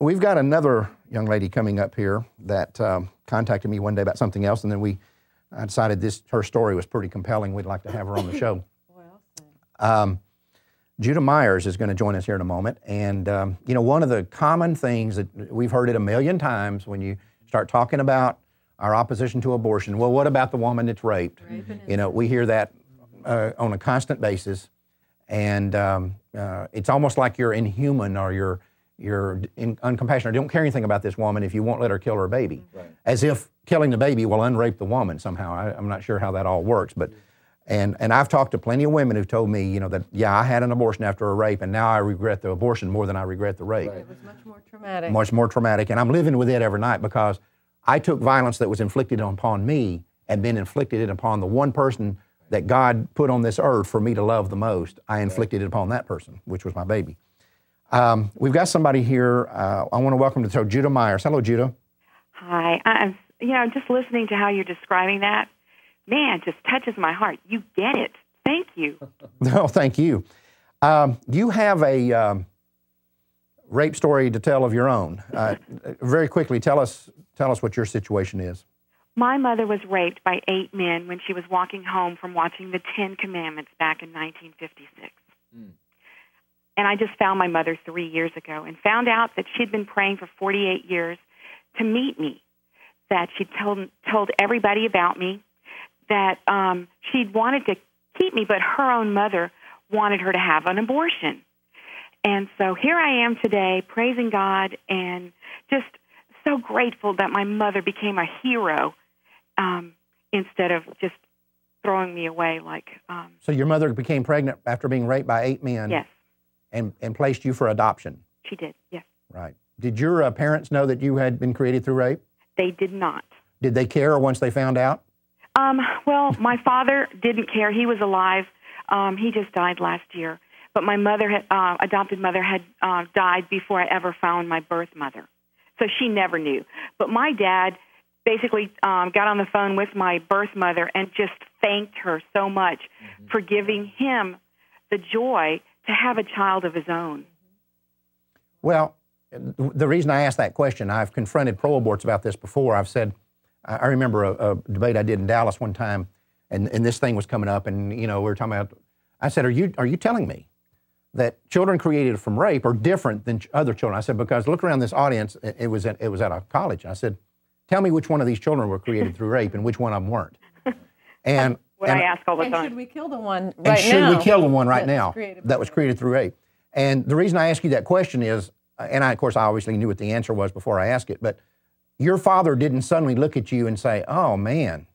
We've got another young lady coming up here that contacted me one day about something else, and then I decided her story was pretty compelling. We'd like to have her on the show. Well, Juda Myers is going to join us here in a moment. And, you know, one of the common things that we've heard it a million times when you start talking about our opposition to abortion, well, what about the woman that's raped? You know, we hear that on a constant basis. And it's almost like you're inhuman or you're uncompassionate. Don't care anything about this woman if you won't let her kill her baby. Right. As if killing the baby will unrape the woman somehow. I'm not sure how that all works, but, and I've talked to plenty of women who've told me, you know, that, yeah, I had an abortion after a rape and now I regret the abortion more than I regret the rape. Right. It was much more traumatic. Much more traumatic, and I'm living with it every night because I took violence that was inflicted upon me and then inflicted it upon the one person that God put on this earth for me to love the most. I inflicted it upon that person, which was my baby. We've got somebody here. I want to welcome to the show, Juda Myers. Hello, Juda. Hi. You know, just listening to how you're describing that, man, just touches my heart. You get it. Thank you. No, thank you. You have a rape story to tell of your own. Very quickly, tell us what your situation is. My mother was raped by 8 men when she was walking home from watching the Ten Commandments back in 1956. Mm. And I just found my mother 3 years ago and found out that she'd been praying for 48 years to meet me, that she told everybody about me, that she'd wanted to keep me, but her own mother wanted her to have an abortion. And so here I am today praising God and just so grateful that my mother became a hero instead of just throwing me away like... So your mother became pregnant after being raped by 8 men? Yes. And placed you for adoption? She did, yes. Right. Did your parents know that you had been created through rape? They did not. Did they care once they found out? Well, my father didn't care. He was alive. He just died last year. But my mother, adopted mother, had died before I ever found my birth mother. So she never knew. But my dad basically got on the phone with my birth mother and just thanked her so much for giving him the joy to have a child of his own. Well, the reason I asked that question, I've confronted pro-aborts about this before. I've said, I remember a debate I did in Dallas one time, and this thing was coming up, and you know we were talking about. I said, are you telling me that children created from rape are different than other children? I said, because look around this audience. It was at a college. I said, tell me which one of these children were created through rape and which one of them weren't. And I ask all the time. And should we kill the one right now? And should we kill the one right now that was created through rape? And the reason I ask you that question is, and I, of course, I obviously knew what the answer was before I asked it, but your father didn't suddenly look at you and say, oh, man,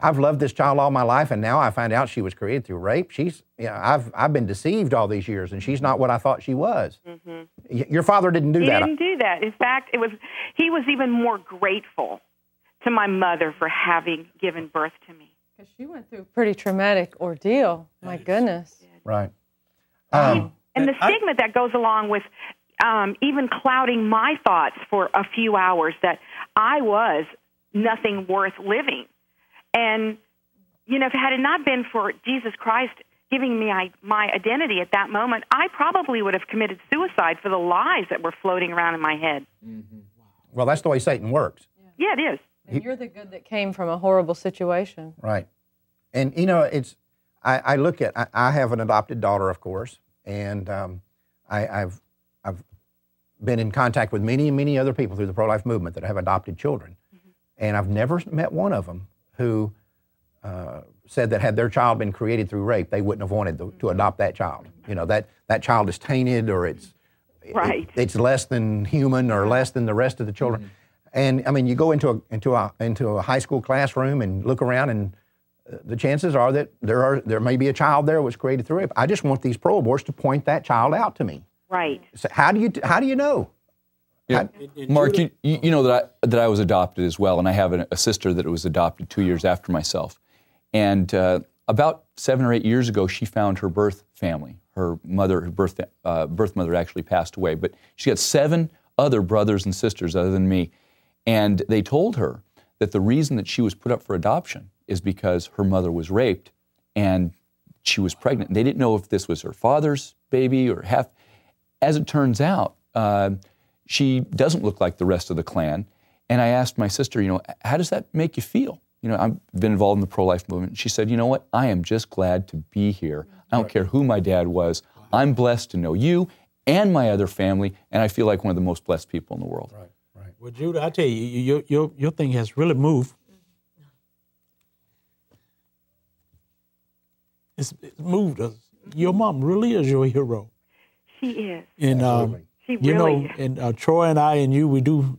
I've loved this child all my life, and now I find out she was created through rape. She's, you know, I've been deceived all these years, and she's not what I thought she was. Mm-hmm. Your father didn't do that. He didn't do that. In fact, he was even more grateful to my mother for having given birth to me. Because she went through a pretty traumatic ordeal. My goodness. Right. And the stigma that goes along with even clouding my thoughts for a few hours that I was nothing worth living. And, you know, if it had not been for Jesus Christ giving me my identity at that moment, I probably would have committed suicide for the lies that were floating around in my head. Mm-hmm. Wow. Well, that's the way Satan works. Yeah, it is. And you're the good that came from a horrible situation. Right. And, you know, it's, I look at, I have an adopted daughter, of course, and I've been in contact with many, many other people through the pro-life movement that have adopted children. Mm-hmm. And I've never met one of them who said that had their child been created through rape, they wouldn't have wanted to adopt that child. You know, that child is tainted or it's, right. It's less than human or less than the rest of the children. Mm-hmm. And I mean, you go into a high school classroom and look around, and the chances are that there may be a child there that was created through rape. I just want these pro-aborts to point that child out to me. Right. So how do you know? Yeah. Mark, you know that I was adopted as well, and I have a sister that was adopted 2 years after myself. And about 7 or 8 years ago, she found her birth family. Her mother, her birth mother, actually passed away, but she got 7 other brothers and sisters other than me. And they told her that the reason that she was put up for adoption is because her mother was raped and she was pregnant. And they didn't know if this was her father's baby or half. As it turns out, She doesn't look like the rest of the clan. And I asked my sister, you know, how does that make you feel? You know, I've been involved in the pro-life movement. She said, you know what? I am just glad to be here. I don't care who my dad was. I'm blessed to know you and my other family, and I feel like one of the most blessed people in the world. Right, right. Well, Juda, I tell you, your thing has really moved. It's moved us. Your mom really is your hero. She is. And, she really is. And Troy and I and you, we do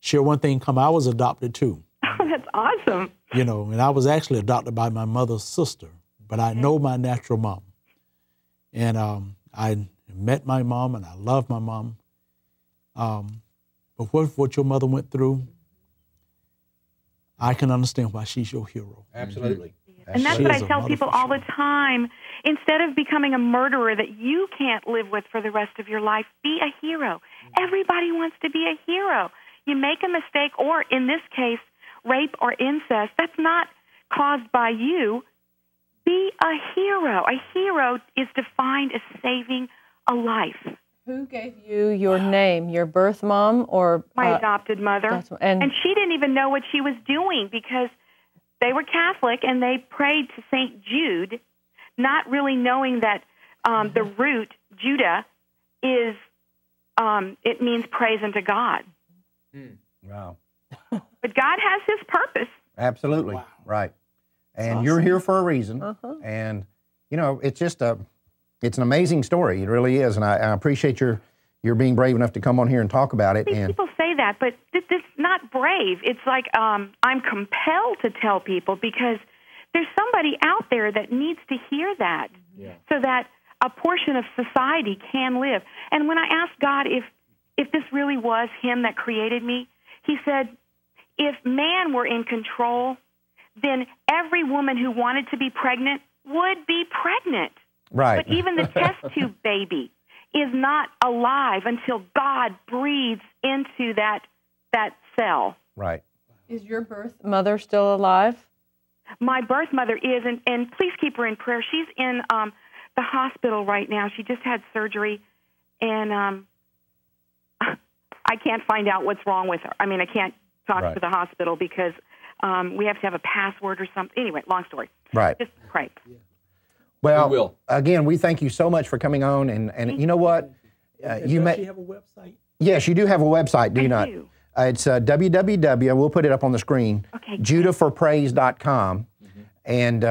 share one thing in common. I was adopted, too. Oh, that's awesome. You know, and I was actually adopted by my mother's sister, but I know my natural mom. And I met my mom, and I love my mom. But what your mother went through, I can understand why she's your hero. Absolutely. Mm-hmm. And that's what I tell people all the time. Instead of becoming a murderer that you can't live with for the rest of your life, be a hero. Everybody wants to be a hero. You make a mistake, or in this case, rape or incest, that's not caused by you. Be a hero. A hero is defined as saving a life. Who gave you your name, your birth mom or? My adopted mother. And she didn't even know what she was doing because they were Catholic and they prayed to St. Jude, not really knowing that the root, Judah, is, it means praise unto God. Mm. Wow. But God has his purpose. Absolutely. Wow. Right. And awesome. You're here for a reason. Uh-huh. And, you know, it's just it's an amazing story. It really is. And I appreciate your being brave enough to come on here and talk about it. People say that, but it's not brave. It's like I'm compelled to tell people because there's somebody out there that needs to hear that so that a portion of society can live. And when I asked God if this really was him that created me, he said, if man were in control, then every woman who wanted to be pregnant would be pregnant. Right. But even the test tube baby is not alive until God breathes into that cell. Right. Is your birth mother still alive? My birth mother is, and please keep her in prayer. She's in the hospital right now. She just had surgery, and I can't find out what's wrong with her. I mean, I can't talk to the hospital because we have to have a password or something. Anyway, long story. Right. Just pray. Yeah. Well, again, we thank you so much for coming on. And you know what? Does she have a website? Yes, you do have a website, do you not? I do. It's www. We'll put it up on the screen. Okay. Juda4Praise.com. Mm-hmm. And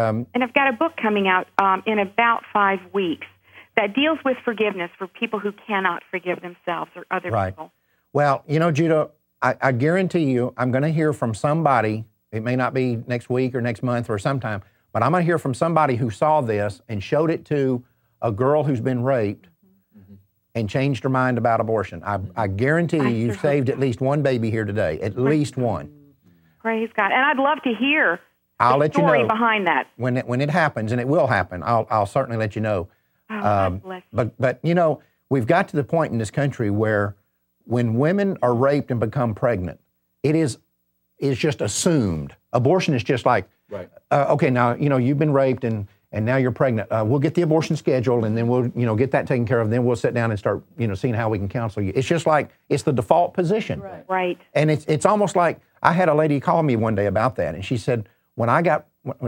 I've got a book coming out in about 5 weeks that deals with forgiveness for people who cannot forgive themselves or other people. Well, you know, Juda, I guarantee you I'm going to hear from somebody. It may not be next week or next month or sometime, but I'm going to hear from somebody who saw this and showed it to a girl who's been raped and changed her mind about abortion. I guarantee you you've saved at least one baby here today, at least one. Praise God. And I'd love to hear the story behind that. When it happens, and it will happen, I'll certainly let you know. Oh, God bless you. But, you know, we've got to the point in this country where when women are raped and become pregnant, it's just assumed. Abortion is just like, okay, now, you know, you've been raped and now you're pregnant. We'll get the abortion scheduled and then we'll, you know, get that taken care of. Then we'll sit down and start, you know, seeing how we can counsel you. It's just like, it's the default position. Right. And it's almost like, I had a lady call me one day about that. And she said, when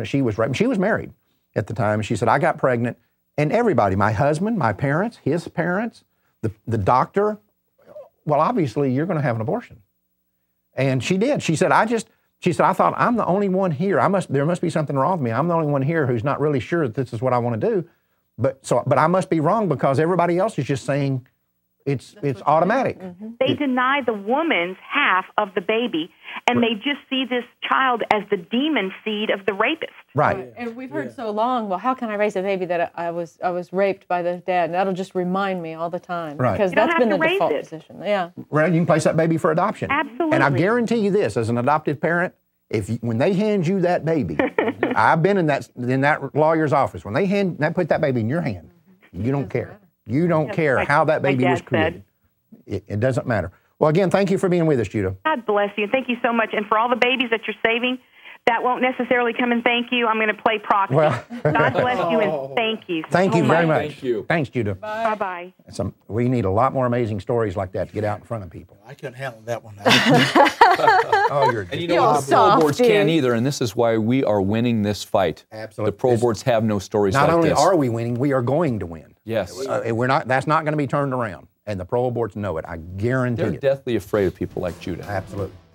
she was raped, she was married at the time. And she said, I got pregnant and everybody, my husband, my parents, his parents, the doctor, well, obviously, you're going to have an abortion. And she did. She said, she said, I thought, I'm the only one here. There must be something wrong with me. I'm the only one here who's not really sure that this is what I want to do. But I must be wrong because everybody else is just saying it's automatic. They deny the woman's half of the baby, and they just see this child as the demon seed of the rapist. Right. And we've heard so long, well, how can I raise a baby that I was raped by the dad? And that'll just remind me all the time. Right. Because that's been the default position. Yeah. Right. You can place that baby for adoption. Absolutely. And I guarantee you this, as an adoptive parent, when they hand you that baby, I've been in that lawyer's office. When they put that baby in your hand, you don't care. You don't care how that baby was created. It doesn't matter. Well, again, thank you for being with us, Juda. God bless you. Thank you so much. And for all the babies that you're saving, that won't necessarily come and thank you. I'm going to play proxy. Well, God bless you and thank you. Thank you very much. Thank you. Thanks, Juda. Bye-bye. We need a lot more amazing stories like that to get out in front of people. I couldn't handle that one. Oh, you're and you know what? The Pro Boards can't either, and this is why we are winning this fight. Absolutely. The Pro Boards have no stories like this. Not only are we winning, we are going to win. Yes. We're not. That's not going to be turned around, and the Pro Boards know it. I guarantee it. They're deathly afraid of people like Juda. Absolutely.